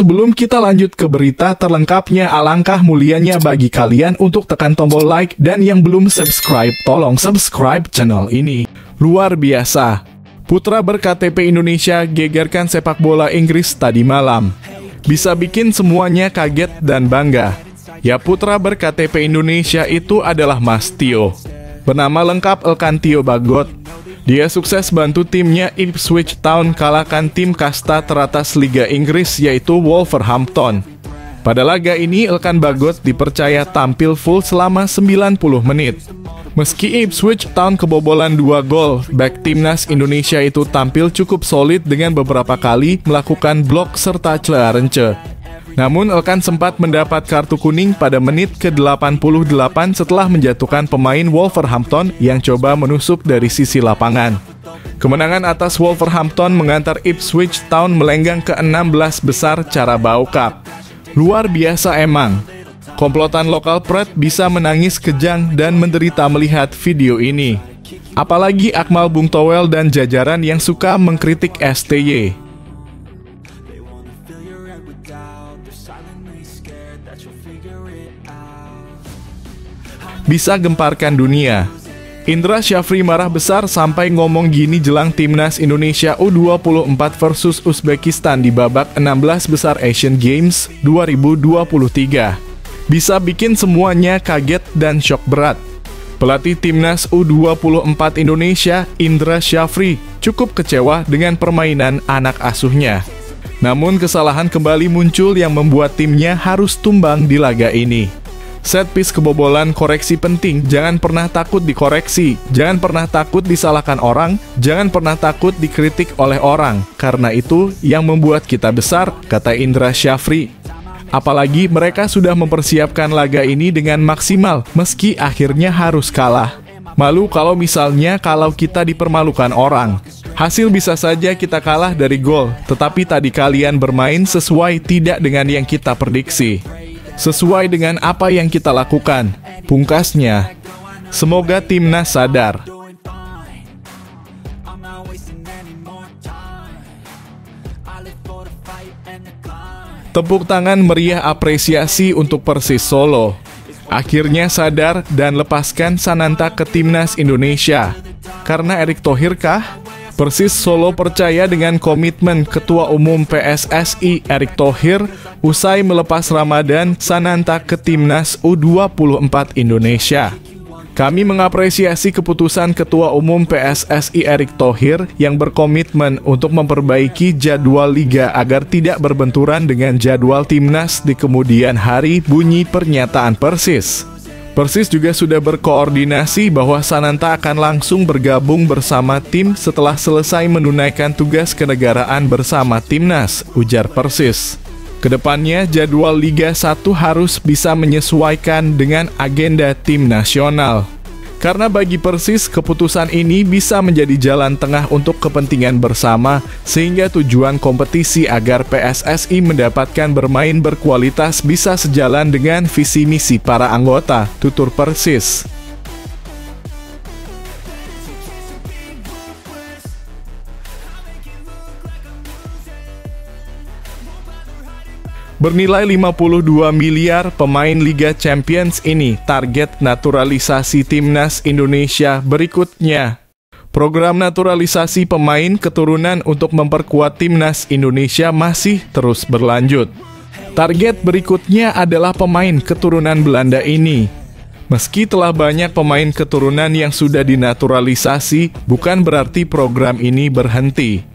sebelum kita lanjut ke berita terlengkapnya, alangkah mulianya bagi kalian untuk tekan tombol like, dan yang belum subscribe tolong subscribe channel ini. Luar biasa, putra berKTP Indonesia gegerkan sepak bola Inggris tadi malam. Bisa bikin semuanya kaget dan bangga. Ya, putra berKTP Indonesia itu adalah Mas Tio. Bernama lengkap Elkan Tio Bagot. Dia sukses bantu timnya Ipswich Town kalahkan tim kasta teratas Liga Inggris yaitu Wolverhampton. Pada laga ini Elkan Bagot dipercaya tampil full selama 90 menit. Meski Ipswich Town kebobolan 2 gol, back timnas Indonesia itu tampil cukup solid dengan beberapa kali melakukan blok serta celah-rence. Namun Elkan sempat mendapat kartu kuning pada menit ke-88 setelah menjatuhkan pemain Wolverhampton yang coba menusuk dari sisi lapangan. Kemenangan atas Wolverhampton mengantar Ipswich Town melenggang ke 16 besar Carabao Cup. Luar biasa emang. Komplotan lokal Pret bisa menangis kejang dan menderita melihat video ini. Apalagi Akmal Bung Towel dan jajaran yang suka mengkritik STY. Bisa gemparkan dunia. Indra Syafri marah besar sampai ngomong gini jelang timnas Indonesia U24 versus Uzbekistan di babak 16 besar Asian Games 2023. Bisa bikin semuanya kaget dan shock berat. Pelatih timnas U24 Indonesia, Indra Syafri, cukup kecewa dengan permainan anak asuhnya. Namun kesalahan kembali muncul yang membuat timnya harus tumbang di laga ini. Set piece kebobolan, koreksi penting. Jangan pernah takut dikoreksi, jangan pernah takut disalahkan orang, jangan pernah takut dikritik oleh orang. Karena itu yang membuat kita besar, kata Indra Syafri. Apalagi mereka sudah mempersiapkan laga ini dengan maksimal, meski akhirnya harus kalah. Malu kalau misalnya kalau kita dipermalukan orang. Hasil bisa saja kita kalah dari gol, tetapi tadi kalian bermain sesuai tidak dengan yang kita prediksi. Sesuai dengan apa yang kita lakukan, pungkasnya. Semoga timnas sadar. Tepuk tangan meriah apresiasi untuk Persis Solo. Akhirnya sadar dan lepaskan Sananta ke timnas Indonesia. Karena Erick Thohir kah? Persis Solo percaya dengan komitmen Ketua Umum PSSI Erick Thohir usai melepas Ramadan Sananta ke Timnas U24 Indonesia. Kami mengapresiasi keputusan Ketua Umum PSSI Erick Thohir yang berkomitmen untuk memperbaiki jadwal liga agar tidak berbenturan dengan jadwal Timnas di kemudian hari, bunyi pernyataan Persis. Persis juga sudah berkoordinasi bahwa Sananta akan langsung bergabung bersama tim setelah selesai menunaikan tugas kenegaraan bersama timnas, ujar Persis. Kedepannya jadwal Liga 1 harus bisa menyesuaikan dengan agenda tim nasional. Karena bagi Persis, keputusan ini bisa menjadi jalan tengah untuk kepentingan bersama, sehingga tujuan kompetisi agar PSSI mendapatkan bermain berkualitas bisa sejalan dengan visi misi para anggota, tutur Persis. Bernilai 52 miliar, pemain Liga Champions ini target naturalisasi timnas Indonesia berikutnya. Program naturalisasi pemain keturunan untuk memperkuat timnas Indonesia masih terus berlanjut. Target berikutnya adalah pemain keturunan Belanda ini. Meski telah banyak pemain keturunan yang sudah dinaturalisasi, bukan berarti program ini berhenti.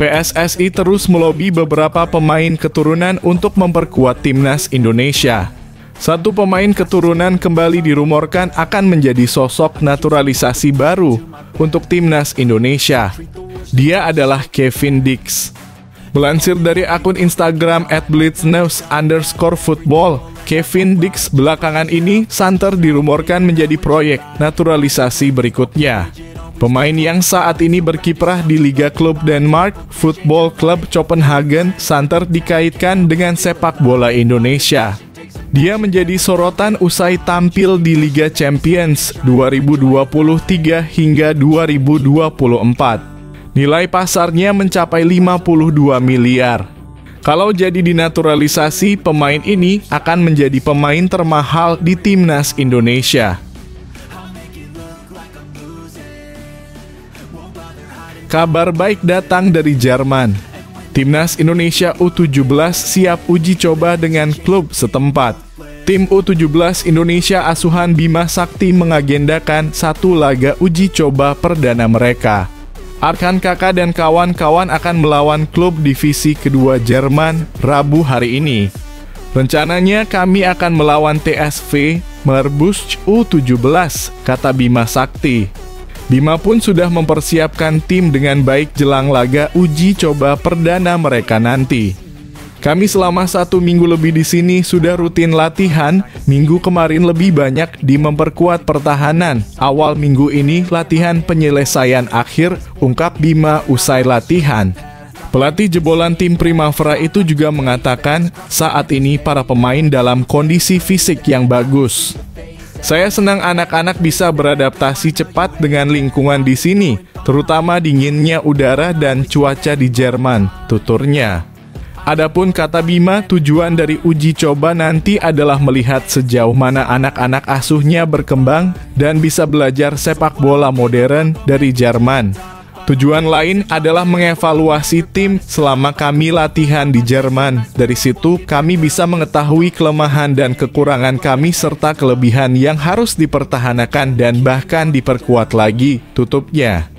PSSI terus melobi beberapa pemain keturunan untuk memperkuat timnas Indonesia. Satu pemain keturunan kembali dirumorkan akan menjadi sosok naturalisasi baru untuk timnas Indonesia. Dia adalah Kevin Dix. Melansir dari akun Instagram @blitznews_football, Kevin Dix belakangan ini santer dirumorkan menjadi proyek naturalisasi berikutnya. Pemain yang saat ini berkiprah di Liga Klub Denmark, Football Club Copenhagen, santer dikaitkan dengan sepak bola Indonesia. Dia menjadi sorotan usai tampil di Liga Champions 2023 hingga 2024. Nilai pasarnya mencapai 52 miliar. Kalau jadi dinaturalisasi, pemain ini akan menjadi pemain termahal di Timnas Indonesia. Kabar baik datang dari Jerman. Timnas Indonesia U17 siap uji coba dengan klub setempat. Tim U17 Indonesia asuhan Bima Sakti mengagendakan satu laga uji coba perdana mereka. Arkan Kakak dan kawan-kawan akan melawan klub divisi kedua Jerman Rabu hari ini. Rencananya kami akan melawan TSV Marburg U17, kata Bima Sakti. Bima pun sudah mempersiapkan tim dengan baik jelang laga uji coba perdana mereka nanti. Kami selama 1 minggu lebih di sini sudah rutin latihan, minggu kemarin lebih banyak di memperkuat pertahanan. Awal minggu ini latihan penyelesaian akhir, ungkap Bima usai latihan. Pelatih jebolan tim Primavera itu juga mengatakan saat ini para pemain dalam kondisi fisik yang bagus. Saya senang anak-anak bisa beradaptasi cepat dengan lingkungan di sini, terutama dinginnya udara dan cuaca di Jerman, tuturnya. Adapun kata Bima, tujuan dari uji coba nanti adalah melihat sejauh mana anak-anak asuhnya berkembang dan bisa belajar sepak bola modern dari Jerman. Tujuan lain adalah mengevaluasi tim selama kami latihan di Jerman. Dari situ kami bisa mengetahui kelemahan dan kekurangan kami serta kelebihan yang harus dipertahankan dan bahkan diperkuat lagi, tutupnya.